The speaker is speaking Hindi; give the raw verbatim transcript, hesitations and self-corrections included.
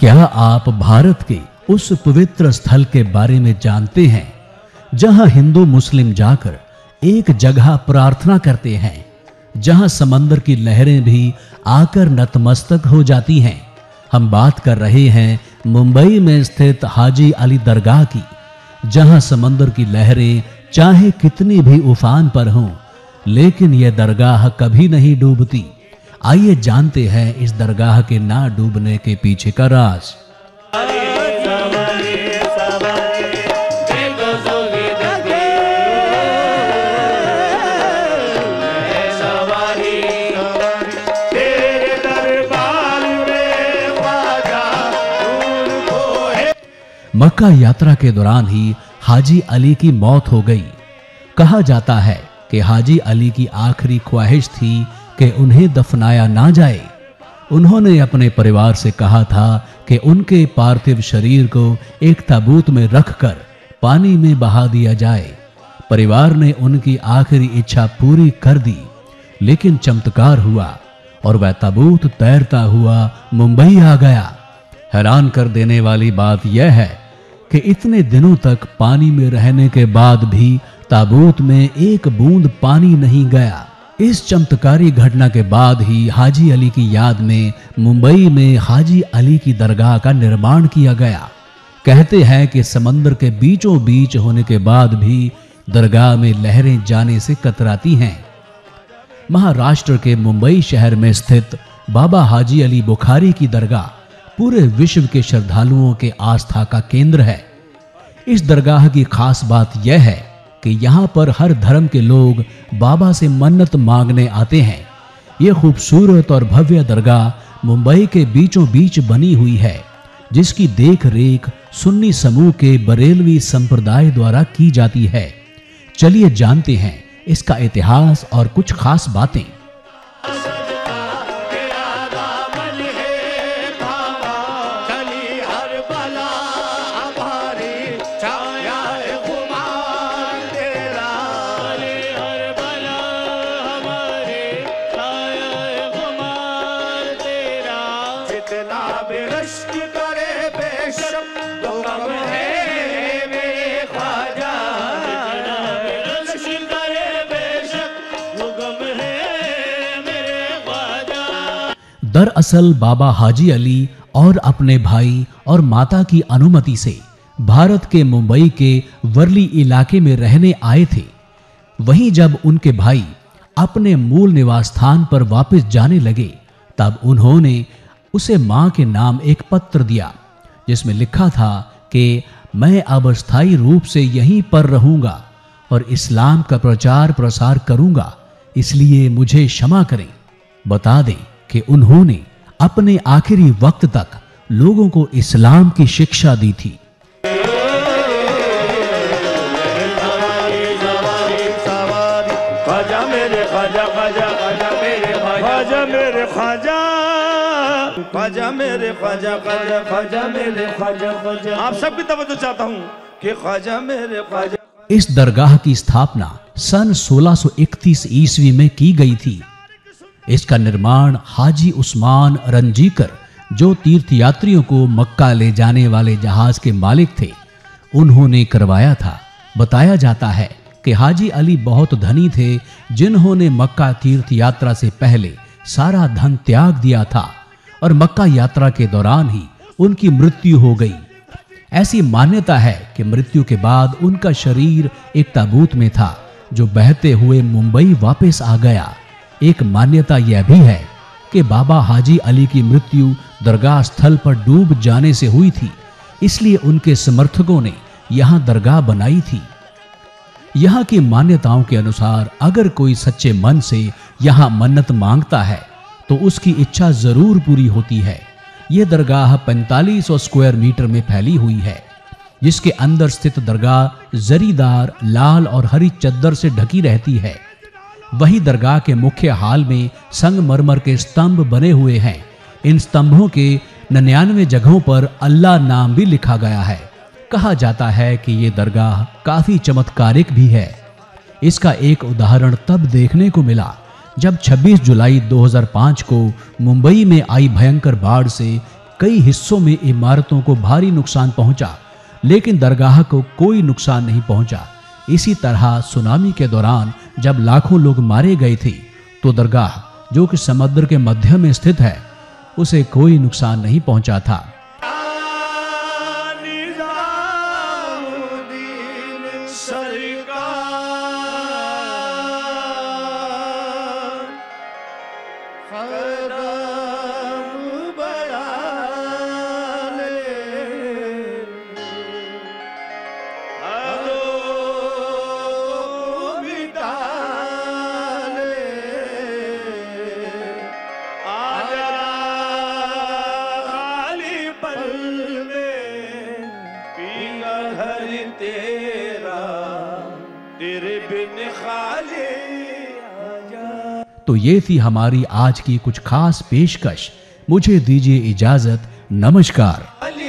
क्या आप भारत के उस पवित्र स्थल के बारे में जानते हैं जहां हिंदू मुस्लिम जाकर एक जगह प्रार्थना करते हैं, जहां समंदर की लहरें भी आकर नतमस्तक हो जाती हैं? हम बात कर रहे हैं मुंबई में स्थित हाजी अली दरगाह की, जहां समंदर की लहरें चाहे कितनी भी उफान पर हों लेकिन यह दरगाह कभी नहीं डूबती। आइए जानते हैं इस दरगाह के ना डूबने के पीछे का राज। मक्का यात्रा के दौरान ही हाजी अली की मौत हो गई। कहा जाता है कि हाजी अली की आखिरी ख्वाहिश थी कि उन्हें दफनाया ना जाए। उन्होंने अपने परिवार से कहा था कि उनके पार्थिव शरीर को एक ताबूत में रखकर पानी में बहा दिया जाए। परिवार ने उनकी आखिरी इच्छा पूरी कर दी, लेकिन चमत्कार हुआ और वह ताबूत तैरता हुआ मुंबई आ गया। हैरान कर देने वाली बात यह है कि इतने दिनों तक पानी में रहने के बाद भी ताबूत में एक बूंद पानी नहीं गया। इस चमत्कारी घटना के बाद ही हाजी अली की याद में मुंबई में हाजी अली की दरगाह का निर्माण किया गया। कहते हैं कि समंदर के बीचों बीच होने के बाद भी दरगाह में लहरें जाने से कतराती हैं। महाराष्ट्र के मुंबई शहर में स्थित बाबा हाजी अली बुखारी की दरगाह पूरे विश्व के श्रद्धालुओं के आस्था का केंद्र है। इस दरगाह की खास बात यह है कि यहाँ पर हर धर्म के लोग बाबा से मन्नत मांगने आते हैं। ये खूबसूरत और भव्य दरगाह मुंबई के बीचों बीच बनी हुई है, जिसकी देख रेख सुन्नी समूह के बरेलवी संप्रदाय द्वारा की जाती है। चलिए जानते हैं इसका इतिहास और कुछ खास बातें। दरअसल बाबा हाजी अली और अपने भाई और माता की अनुमति से भारत के मुंबई के वर्ली इलाके में रहने आए थे। वहीं जब उनके भाई अपने मूल निवास स्थान पर वापस जाने लगे, तब उन्होंने उसे मां के नाम एक पत्र दिया, जिसमें लिखा था कि मैं अब स्थायी रूप से यहीं पर रहूंगा और इस्लाम का प्रचार प्रसार करूंगा, इसलिए मुझे क्षमा करें। बता दें कि उन्होंने अपने आखिरी वक्त तक लोगों को इस्लाम की शिक्षा दी थी। आप सबकी तवज्जो चाहता हूं कि ख्वाजा मेरे ख्वाजा। इस दरगाह की स्थापना सन सोलह सौ इकतीस ईस्वी में की गई थी। इसका निर्माण हाजी उस्मान रंजीकर, जो तीर्थयात्रियों को मक्का ले जाने वाले जहाज के मालिक थे, उन्होंने करवाया था। बताया जाता है कि हाजी अली बहुत धनी थे, जिन्होंने मक्का तीर्थ यात्रा से पहले सारा धन त्याग दिया था और मक्का यात्रा के दौरान ही उनकी मृत्यु हो गई। ऐसी मान्यता है कि मृत्यु के बाद उनका शरीर एक ताबूत में था, जो बहते हुए मुंबई वापस आ गया। एक मान्यता यह भी है कि बाबा हाजी अली की मृत्यु दरगाह स्थल पर डूब जाने से हुई थी, इसलिए उनके समर्थकों ने यहाँ दरगाह बनाई थी। यहाँ की मान्यताओं के अनुसार अगर कोई सच्चे मन से यहाँ मन्नत मांगता है तो उसकी इच्छा जरूर पूरी होती है। यह दरगाह पैंतालीस सौ स्क्वायर मीटर में फैली हुई है, जिसके अंदर स्थित दरगाह जरीदार, लाल और हरी चद्दर से ढकी रहती है। वही दरगाह के मुख्य हाल में संगमरमर के स्तंभ बने हुए हैं। इन स्तंभों के निन्यानवे जगहों पर अल्लाह नाम भी लिखा गया है। कहा जाता है कि ये दरगाह काफी चमत्कारिक भी है। इसका एक उदाहरण तब देखने को मिला जब छब्बीस जुलाई दो हज़ार पाँच को मुंबई में आई भयंकर बाढ़ से कई हिस्सों में इमारतों को भारी नुकसान पहुंचा, लेकिन दरगाह को कोई नुकसान नहीं पहुंचा। इसी तरह सुनामी के दौरान जब लाखों लोग मारे गए थे तो दरगाह, जो कि समुद्र के मध्य में स्थित है, उसे कोई नुकसान नहीं पहुंचा था। तो ये थी हमारी आज की कुछ खास पेशकश। मुझे दीजिए इजाजत। नमस्कार।